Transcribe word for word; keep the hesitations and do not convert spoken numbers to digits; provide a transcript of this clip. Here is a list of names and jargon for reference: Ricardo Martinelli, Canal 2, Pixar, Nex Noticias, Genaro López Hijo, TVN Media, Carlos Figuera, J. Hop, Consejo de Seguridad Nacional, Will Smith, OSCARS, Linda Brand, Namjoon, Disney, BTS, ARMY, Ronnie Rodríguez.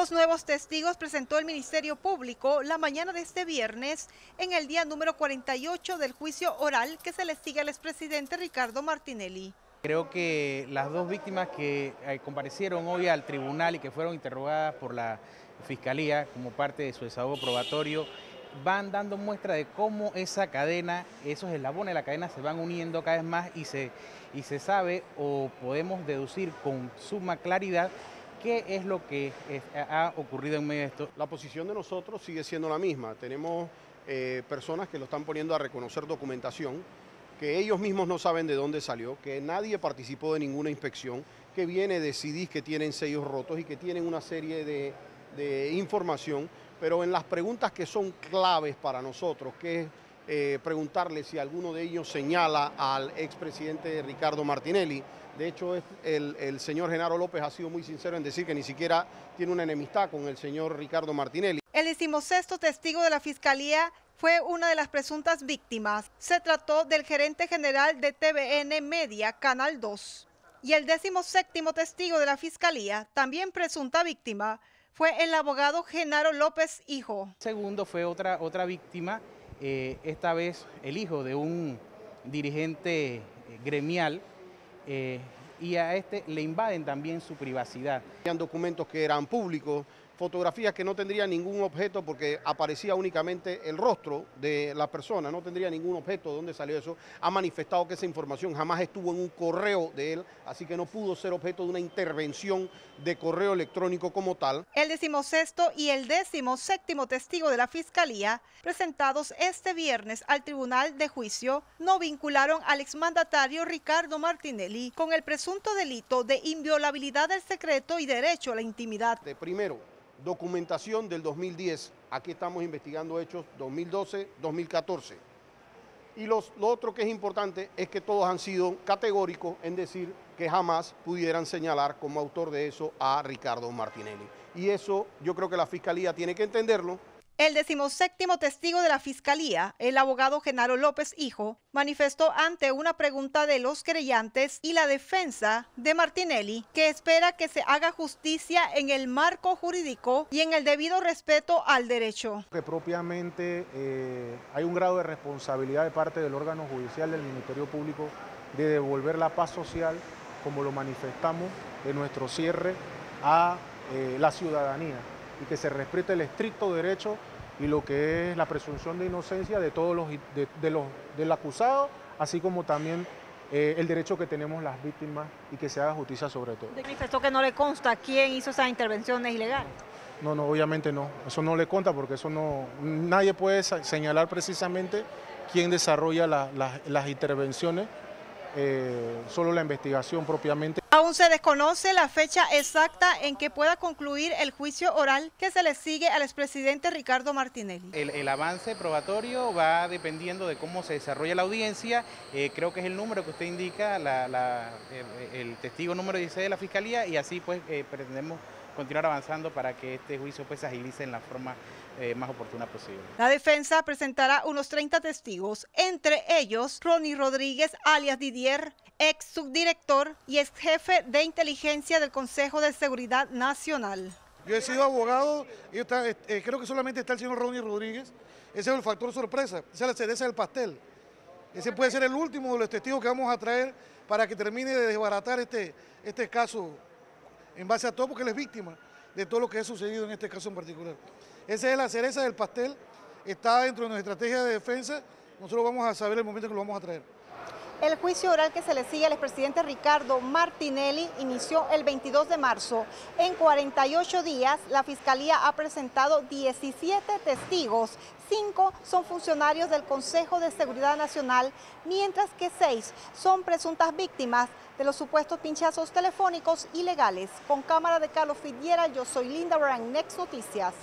Dos nuevos testigos presentó el Ministerio Público la mañana de este viernes en el día número cuarenta y ocho del juicio oral que se le sigue al expresidente Ricardo Martinelli. Creo que las dos víctimas que comparecieron hoy al tribunal y que fueron interrogadas por la Fiscalía como parte de su desahogo probatorio van dando muestra de cómo esa cadena, esos eslabones de la cadena se van uniendo cada vez más y se, y se sabe o podemos deducir con suma claridad qué es lo que ha ocurrido en medio de esto. La posición de nosotros sigue siendo la misma. Tenemos eh, personas que lo están poniendo a reconocer documentación que ellos mismos no saben de dónde salió, que nadie participó de ninguna inspección, que viene de C Ds que tienen sellos rotos y que tienen una serie de, de información, pero en las preguntas que son claves para nosotros, que es eh, preguntarle si alguno de ellos señala al expresidente Ricardo Martinelli. De hecho, el, el señor Genaro López ha sido muy sincero en decir que ni siquiera tiene una enemistad con el señor Ricardo Martinelli. El decimosexto testigo de la Fiscalía fue una de las presuntas víctimas. Se trató del gerente general de T V N Media, Canal dos. Y el decimoséptimo testigo de la Fiscalía, también presunta víctima, fue el abogado Genaro López Hijo. Segundo fue otra, otra víctima, eh, esta vez el hijo de un dirigente gremial, eh, y a este le invaden también su privacidad. Habían documentos que eran públicos, fotografías que no tendría ningún objeto porque aparecía únicamente el rostro de la persona, no tendría ningún objeto de dónde salió eso. Ha manifestado que esa información jamás estuvo en un correo de él, así que no pudo ser objeto de una intervención de correo electrónico como tal. El decimosexto y el decimoséptimo testigo de la Fiscalía, presentados este viernes al Tribunal de Juicio, no vincularon al exmandatario Ricardo Martinelli con el presunto delito de inviolabilidad del secreto y derecho a la intimidad. De primero, documentación del dos mil diez, aquí estamos investigando hechos dos mil doce, dos mil catorce. Y los, lo otro que es importante es que todos han sido categóricos en decir que jamás pudieran señalar como autor de eso a Ricardo Martinelli. Y eso yo creo que la Fiscalía tiene que entenderlo. El decimoséptimo testigo de la Fiscalía, el abogado Genaro López Hijo, manifestó ante una pregunta de los querellantes y la defensa de Martinelli que espera que se haga justicia en el marco jurídico y en el debido respeto al derecho. Que propiamente eh, hay un grado de responsabilidad de parte del órgano judicial del Ministerio Público de devolver la paz social, como lo manifestamos en nuestro cierre, a eh, la ciudadanía, y que se respete el estricto derecho y lo que es la presunción de inocencia de todos los, de, de los del acusado, así como también eh, el derecho que tenemos las víctimas y que se haga justicia sobre todo. Manifestó que no le consta quién hizo esas intervenciones ilegales. No, no, obviamente no. Eso no le consta porque eso no, nadie puede señalar precisamente quién desarrolla la, la, las intervenciones. Eh, solo la investigación propiamente. Aún se desconoce la fecha exacta en que pueda concluir el juicio oral que se le sigue al expresidente Ricardo Martinelli. El, el avance probatorio va dependiendo de cómo se desarrolla la audiencia. Eh, creo que es el número que usted indica, la, la, el, el testigo número dieciséis de la Fiscalía, y así pues eh, pretendemos continuar avanzando para que este juicio pues se agilice en la forma eh, más oportuna posible. La defensa presentará unos treinta testigos, entre ellos Ronnie Rodríguez, alias Didier, ex subdirector y ex jefe de inteligencia del Consejo de Seguridad Nacional. Yo he sido abogado y está, eh, creo que solamente está el señor Ronnie Rodríguez. Ese es el factor sorpresa, esa es la cereza del pastel. Ese puede ser el último de los testigos que vamos a traer para que termine de desbaratar este, este caso, en base a todo, porque él es víctima de todo lo que ha sucedido en este caso en particular. Esa es la cereza del pastel, está dentro de nuestra estrategia de defensa, nosotros vamos a saber el momento que lo vamos a traer. El juicio oral que se le sigue al expresidente Ricardo Martinelli inició el veintidós de marzo. En cuarenta y ocho días, la Fiscalía ha presentado diecisiete testigos. Cinco son funcionarios del Consejo de Seguridad Nacional, mientras que seis son presuntas víctimas de los supuestos pinchazos telefónicos ilegales. Con cámara de Carlos Figuera, yo soy Linda Brand, Nex Noticias.